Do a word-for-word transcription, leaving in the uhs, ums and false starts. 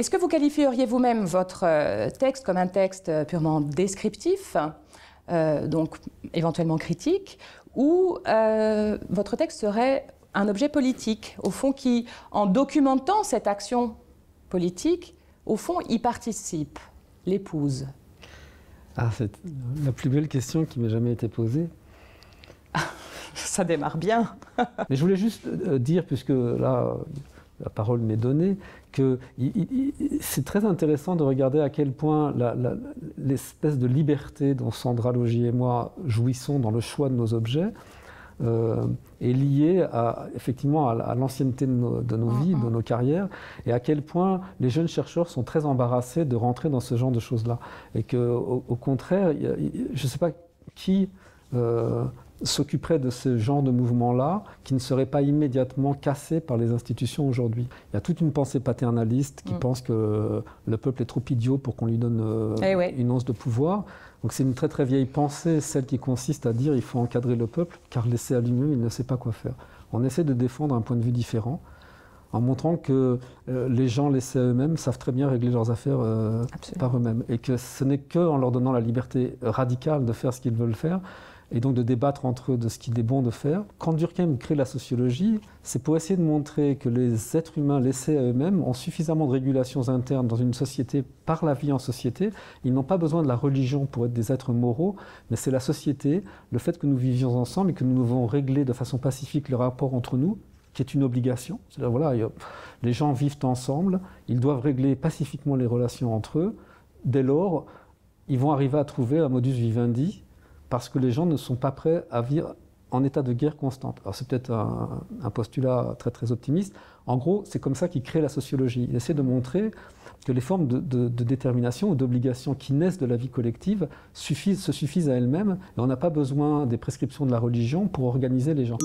Est-ce que vous qualifieriez vous-même votre texte comme un texte purement descriptif, euh, donc éventuellement critique, ou euh, votre texte serait un objet politique, au fond, qui, en documentant cette action politique, au fond, y participe, l'épouse? Ah, c'est la plus belle question qui m'ait jamais été posée. Ça démarre bien. Mais je voulais juste dire, puisque là, la parole m'est donnée, que c'est très intéressant de regarder à quel point l'espèce de liberté dont Sandra Laugier et moi jouissons dans le choix de nos objets euh, est liée à, effectivement à, à l'ancienneté de nos, de nos vies, de nos carrières, et à quel point les jeunes chercheurs sont très embarrassés de rentrer dans ce genre de choses-là. Et qu'au au contraire, y a, y, je ne sais pas qui... Euh, s'occuperait de ce genre de mouvement-là qui ne serait pas immédiatement cassé par les institutions aujourd'hui. Il y a toute une pensée paternaliste qui mmh. pense que le peuple est trop idiot pour qu'on lui donne eh oui. une once de pouvoir. Donc c'est une très très vieille pensée, celle qui consiste à dire il faut encadrer le peuple car laissé à lui-même il ne sait pas quoi faire. On essaie de défendre un point de vue différent en montrant que euh, les gens laissés à eux-mêmes savent très bien régler leurs affaires euh, par eux-mêmes et que ce n'est qu'en leur donnant la liberté radicale de faire ce qu'ils veulent faire et donc de débattre entre eux de ce qu'il est bon de faire. Quand Durkheim crée la sociologie, c'est pour essayer de montrer que les êtres humains laissés à eux-mêmes ont suffisamment de régulations internes dans une société, par la vie en société. Ils n'ont pas besoin de la religion pour être des êtres moraux, mais c'est la société, le fait que nous vivions ensemble et que nous devons régler de façon pacifique le rapport entre nous, qui est une obligation. C'est-à-dire, voilà, les gens vivent ensemble, ils doivent régler pacifiquement les relations entre eux. Dès lors, ils vont arriver à trouver un modus vivendi, parce que les gens ne sont pas prêts à vivre en état de guerre constante. Alors c'est peut-être un, un postulat très très optimiste. En gros, c'est comme ça qu'il crée la sociologie. Il essaie de montrer que les formes de, de, de détermination ou d'obligation qui naissent de la vie collective suffisent, se suffisent à elles-mêmes, et on n'a pas besoin des prescriptions de la religion pour organiser les gens.